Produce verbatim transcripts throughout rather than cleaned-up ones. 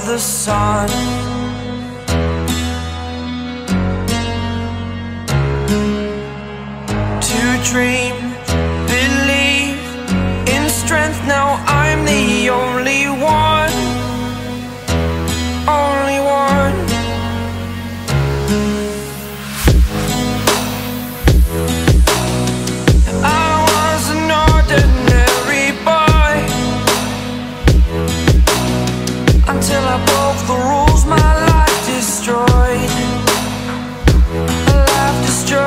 of the sun. To dream, believe in strength. Now I'm the only one, only one. I was an ordinary boy until I broke the rules. My life destroyed. My life destroyed.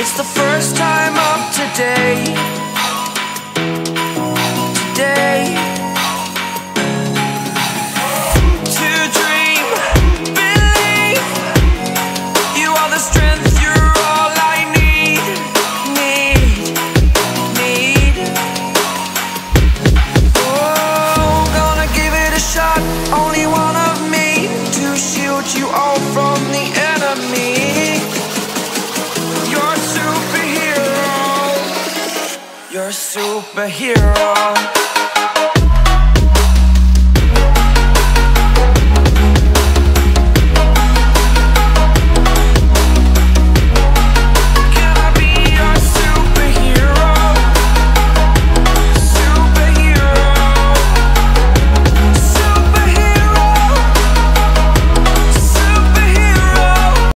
It's the first time of today. Today. To dream, believe. You are the strength, you're all I need. Need, need. Oh, gonna give it a shot. Only one of me to shield you all from the enemy. You're a superhero.